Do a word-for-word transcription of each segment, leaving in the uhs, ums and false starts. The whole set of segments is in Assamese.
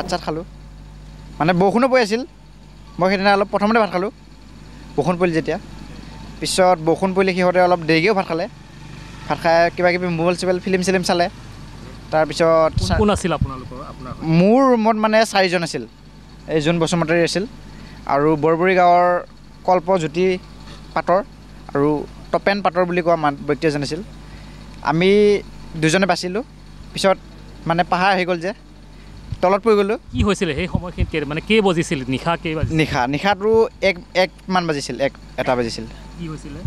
ভাত চাত খালোঁ মানে বৰষুণো পৰি আছিল মই সেইদিনা অলপ প্ৰথমতে ভাত খালোঁ বৰষুণ পৰিল যেতিয়া পিছত বৰষুণ পৰিলে সিহঁতে অলপ দেৰিকৈও ভাত খালে ভাত খাই কিবা কিবি মোবাইল চোবাইল ফিল্ম চিলিম চালে তাৰপিছত কোন আছিল আপোনালোকৰ আপোনাৰ মোৰ ৰুমত মানে চাৰিজন আছিল এই যোন বসুমতাৰী আছিল আৰু বৰবৰী গাঁৱৰ কল্পজ্যোতি পাটৰ আৰু টপেন পাটৰ বুলি কোৱা ব্যক্তি এজন আছিল আমি দুজনে বাচিলোঁ পিছত মানে পাহাৰ আহি গ'ল যে তলত পৰি গ'লোঁ কি হৈছিলে সেই সময়খিনি মানে কেই বাজিছিল নিশা কেই বাজিছিল নিশা নিশাটো এক একমান বাজিছিল এক এটা বাজিছিল কি হৈছিলে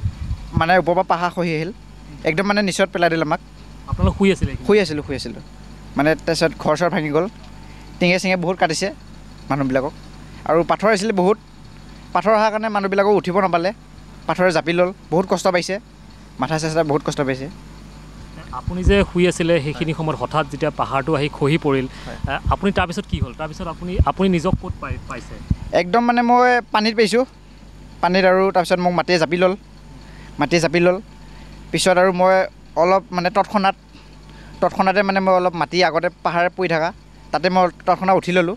মানে ওপৰৰ পৰা পাহাৰ খহি আহিল একদম মানে নিচত পেলাই দিলে আমাক আপোনালোক শুই আছিলে শুই আছিলোঁ শুই আছিলোঁ মানে তাৰপিছত ঘৰ চৰ ভাঙি গ'ল টিঙে চিঙে বহুত কাটিছে মানুহবিলাকক আৰু পাথৰ আছিলে বহুত পাথৰ অহাৰ কাৰণে মানুহবিলাকক উঠিব নাপালে পাথৰে জাপি ল'ল বহুত কষ্ট পাইছে মাথা চাচা বহুত কষ্ট পাইছে আপুনি যে শুই আছিলে সেইখিনি সময়ত হঠাৎ যেতিয়া পাহাৰটো আহি খহি পৰিল আপুনি তাৰপিছত কি হ'ল তাৰপিছত আপুনি আপুনি নিজক ক'ত পাই পাইছে একদম মানে মই পানীত পাইছোঁ পানীত আৰু তাৰপিছত মোক মাটিয়ে জাপি ল'ল মাটিয়ে জাপি ল'ল পিছত আৰু মই অলপ মানে তৎক্ষণাত তৎক্ষণাতে মানে মই অলপ মাটি আগতে পাহাৰে পৰি থকা তাতে মই তৎক্ষণাত উঠি ল'লোঁ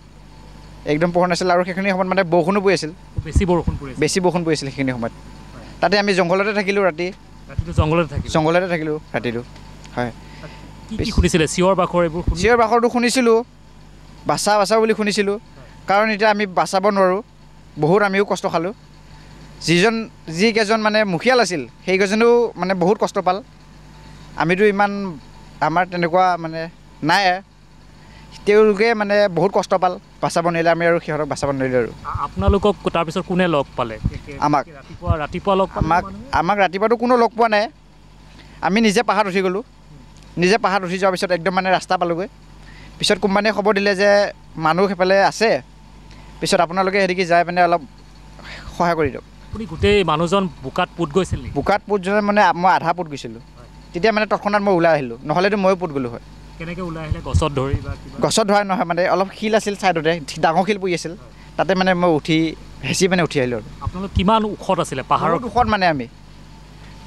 একদম পোহৰ নাছিল আৰু সেইখিনি সময়ত মানে বৰষুণো পৰি আছিল বেছি বৰষুণ পৰি বেছি বৰষুণ পৰি আছিল সেইখিনি সময়ত তাতে আমি জংঘলতে থাকিলোঁ ৰাতি ৰাতিটো জংঘলতে থাকিলোঁ জংঘলতে থাকিলোঁ ৰাতিটো হয় কি শুনিছিলে চিঞৰ বাখৰ এইবোৰ চিঞৰ বাখৰটো শুনিছিলোঁ বাচা বাচা বুলি শুনিছিলোঁ কাৰণ এতিয়া আমি বাচাব নোৱাৰোঁ বহুত আমিও কষ্ট খালোঁ যিজন যিকেইজন মানে মুখিয়াল আছিল সেইকেইজনেও মানে বহুত কষ্ট পাল আমিতো ইমান আমাৰ তেনেকুৱা মানে নাই তেওঁলোকে মানে বহুত কষ্ট পাল বাচাব নোৱাৰিলে আমি আৰু সিহঁতক বাচাব নোৱাৰিলোঁ আৰু আপোনালোকক তাৰপিছত কোনে লগ পালে আমাক ৰাতিপুৱা ৰাতিপুৱা লগ আমাক আমাক ৰাতিপুৱাতো কোনো লগ পোৱা নাই আমি নিজে পাহাৰত উঠি গ'লোঁ নিজে পাহাৰত উঠি যোৱাৰ পিছত একদম মানে ৰাস্তা পালোঁগৈ পিছত কোম্পানীয়ে খবৰ দিলে যে মানুহ সেইফালে আছে পিছত আপোনালোকে হেৰিকি যাই পিনে অলপ সহায় কৰি দিয়ক আপুনি গোটেই মানুহজন বোকাত পুত গৈছিল বোকাত পুতজন মানে মই আধা পুত গৈছিলোঁ তেতিয়া মানে তৎক্ষণাত মই ওলাই আহিলোঁ নহ'লেতো ময়ো পুত গ'লোঁ হয় কেনেকৈ ওলাই আহিলে গছত ধৰি গছত ধৰা নহয় মানে অলপ শিল আছিল ছাইডতে ডাঙৰ শিল পৰি আছিল তাতে মানে মই উঠি হেঁচি মানে উঠি আহিলোঁ আৰু আপোনালোক কিমান ওখত আছিলে পাহাৰত ওখত মানে আমি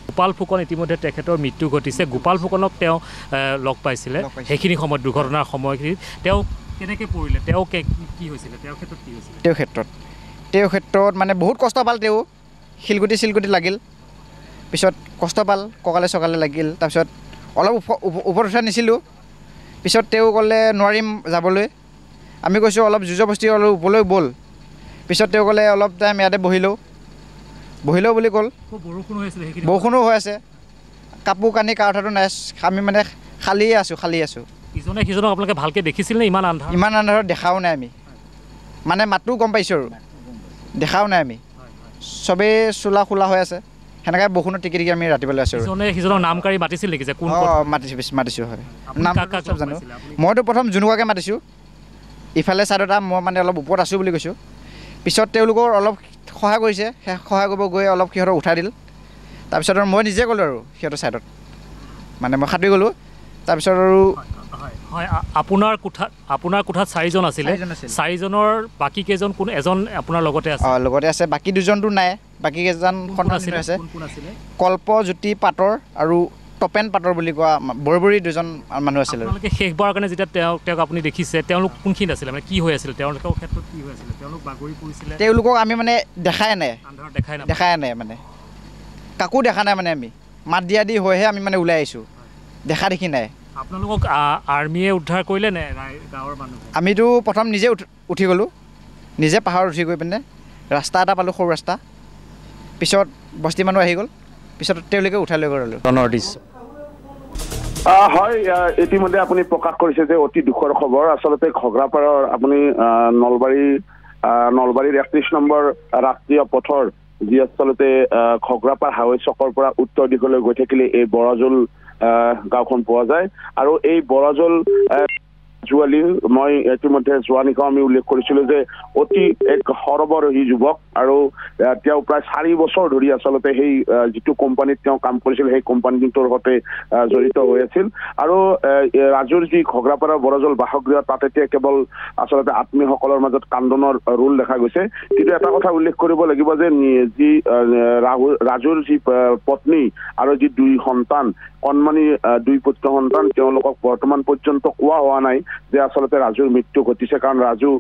গোপাল ফুকন ইতিমধ্যে তেখেতৰ মৃত্যু ঘটিছে গোপাল ফুকনক তেওঁ লগ পাইছিলে সেইখিনি সময়ত দুৰ্ঘটনাৰ সময়খিনিত তেওঁ কেনেকৈ পৰিলে তেওঁ কি হৈছিলে তেওঁৰ ক্ষেত্ৰত কি হৈছিলে তেওঁৰ ক্ষেত্ৰত তেওঁৰ ক্ষেত্ৰত মানে বহুত কষ্ট পাল তেওঁ শিলগুটি শিলগুটি লাগিল পিছত কষ্ট পাল কঁকালে চকালে লাগিল তাৰপিছত অলপ ওপৰত উঠাই নিছিলোঁ পিছত তেওঁ ক'লে নোৱাৰিম যাবলৈ আমি কৈছোঁ অলপ যুঁজবস্তি অলপ ওপৰলৈ ব'ল পিছত তেওঁ ক'লে অলপ টাইম ইয়াতে বহিলেও বহিলেও বুলি ক'ল বৰষুণো হৈ আছে কাপোৰ কানি কাৰ কথাটো নাই আমি মানে খালিয়ে আছোঁ খালি আছোঁ ইজনে সিজনক আপোনালোকে ভালকৈ দেখিছিল নে ইমান আন্ধাৰ ইমান আন্ধাৰত দেখাও নাই আমি মানে মাতো গম পাইছোঁ আৰু দেখাও নাই আমি চবেই চোলা খোলা হৈ আছে সেনেকৈ বৰষুণত টিকি টিকি আমি ৰাতিপুৱালৈ আছোঁ ইজনে সিজনক নাম কাঢ়ি মাতিছিল দেখিছে কোন মাতিছে মাতিছোঁ হয় নাম চব জানো মইতো প্ৰথম জুনুকাকে মাতিছোঁ ইফালে ছাইডত মই মানে অলপ ওপৰত আছোঁ বুলি কৈছোঁ পিছত তেওঁলোকৰ অলপ সহায় কৰিছে সহায় কৰিব গৈ অলপ সিহঁতক উঠাই দিল তাৰপিছত আৰু মই নিজে গ'লোঁ আৰু সিহঁতৰ ছাইডত মানে মই সাঁতুৰি গ'লোঁ তাৰপিছত আৰু হয় আপোনাৰ কোঠাত আপোনাৰ কোঠাত চাৰিজন আছিলে চাৰিজনৰ বাকী কেইজন কোন এজন আপোনাৰ লগতে আছে অঁ লগতে আছে বাকী দুজনতো নাই বাকী কেইজন সন্তান আছে কল্পজ্যোতি পাটৰ আৰু টপেন পাটৰ বুলি কোৱা বৰবৰী দুজন মানুহ আছিলে তেওঁলোকে শেষবাৰৰ কাৰণে যেতিয়া তেওঁ তেওঁক আপুনি দেখিছে তেওঁলোক কোনখিনিত আছিলে মানে কি হৈ আছিল তেওঁলোকৰ ক্ষেত্ৰত কি হৈ আছিলে তেওঁলোক বাগৰি পৰিছিলে তেওঁলোকক আমি মানে দেখাই নাই আন্ধাৰত দেখাই নাই দেখাই নাই মানে কাকো দেখা নাই মানে আমি মাত দিয়া দি হৈহে আমি মানে ওলাই আহিছোঁ দেখা দেখি নাই আপোনালোকক আৰ্মীয়ে উদ্ধাৰ কৰিলে নে গাঁৱৰ মানুহ আমিতো প্ৰথম নিজে উঠি গ'লোঁ নিজে পাহাৰত উঠি গৈ পিনে ৰাস্তা এটা পালোঁ সৰু ৰাস্তা পিছত বস্তি মানুহ আহি গ'ল পিছত তেওঁলোকে উঠাই লৈ গ'লোঁ হয় ইতিমধ্যে আপুনি প্ৰকাশ কৰিছে যে অতি দুখৰ খবৰ আচলতে ঘগ্ৰাপাৰৰ আপুনি নলবাৰী নলবাৰীৰ একত্ৰিশ নম্বৰ ৰাষ্ট্ৰীয় পথৰ যি আচলতে ঘগ্ৰাপাৰ হাইৱে চকৰ পৰা উত্তৰ দিশলৈ গৈ থাকিলে এই বৰাজল গাঁওখন পোৱা যায় আৰু এই বৰাজল জুৱালি মই ইতিমধ্যে যোৱা নিশা আমি উল্লেখ কৰিছিলোঁ যে অতি এক সৰ্বৰহী যুৱক আৰু তেওঁ প্ৰায় চাৰি বছৰ ধৰি আচলতে সেই যিটো কোম্পানীত তেওঁ কাম কৰিছিল সেই কোম্পানীটোৰ সৈতে জড়িত হৈ আছিল আৰু ৰাজুৰ যি ঘগ্ৰাপাৰৰ বৰাজল বাসগৃহ তাত এতিয়া কেৱল আচলতে আত্মীয়সকলৰ মাজত কান্দোনৰ ৰোল দেখা গৈছে কিন্তু এটা কথা উল্লেখ কৰিব লাগিব যে যি ৰাজুৰ যি পত্নী আৰু যি দুই সন্তান কণমানি দুই পুত্ৰ সন্তান তেওঁলোকক বৰ্তমান পৰ্যন্ত কোৱা হোৱা নাই যে আসলতে রাজুর মৃত্যু ঘটিছে, কারণ রাজু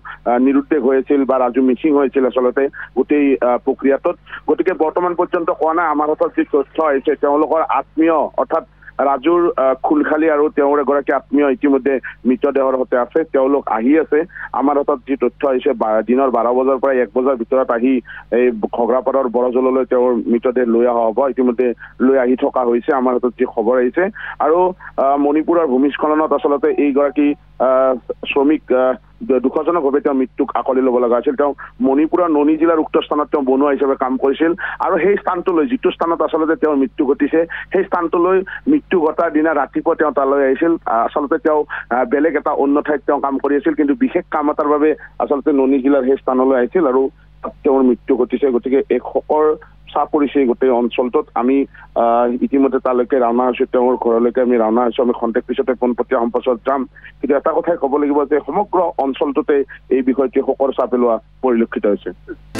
নিরুদ্বেগ হয়েছিল বা রাজু মিসিং হয়েছিল আসলতে গোটেই প্রক্রিয়াটোত। গতিকে বর্তমান পর্যন্ত কোৱা নাই আমাৰ হাতত যি তথ্য আহিছে তেওঁলোকৰ আত্মীয় অৰ্থাৎ ৰাজুৰ খুলখালি আৰু তেওঁৰ এগৰাকী আত্মীয় ইতিমধ্যে মৃতদেহৰ সৈতে আছে, তেওঁলোক আহি আছে। আমাৰ হাতত যি তথ্য আহিছে দিনৰ বাৰ বজাৰ পৰা এক বজাৰ ভিতৰত আহি এই খগৰাপাৰৰ বৰজললৈ তেওঁৰ মৃতদেহ লৈ অহা হ'ব, ইতিমধ্যে লৈ আহি থকা হৈছে আমাৰ হাতত যি খবৰ আহিছে। আৰু মণিপুৰৰ ভূমিস্খলনত আচলতে এইগৰাকী শ্ৰমিক দুখজনকভাৱে তেওঁ মৃত্যুক আকলি ল'ব লগা হৈছিল। তেওঁ মণিপুৰৰ ননী জিলাৰ উক্ত স্থানত তেওঁ বনুৱা হিচাপে কাম কৰিছিল আৰু সেই স্থানটোলৈ যিটো স্থানত আচলতে তেওঁৰ মৃত্যু ঘটিছে সেই স্থানটোলৈ মৃত্যু ঘটাৰ দিনা ৰাতিপুৱা তেওঁ তালৈ আহিছিল। আচলতে তেওঁ বেলেগ এটা অন্য ঠাইত তেওঁ কাম কৰি আছিল, কিন্তু বিশেষ কাম এটাৰ বাবে আচলতে ননী জিলাৰ সেই স্থানলৈ আহিছিল আৰু তেওঁৰ মৃত্যু ঘটিছে। গতিকে এক শকৰ চাহ পৰিছে গোটেই অঞ্চলটোত। আমি ইতিমধ্যে তালৈকে ৰাওনা হৈছো, তেওঁৰ ঘৰলৈকে আমি ৰাওনা হৈছো। আমি খন্তেক পিছতে পোনপটীয়া সম্প্ৰচাৰত যাম, কিন্তু এটা কথাই ক'ব লাগিব যে সমগ্ৰ অঞ্চলটোতে এই বিষয়টি শকৰ চাহ পেলোৱা পৰিলক্ষিত হৈছে।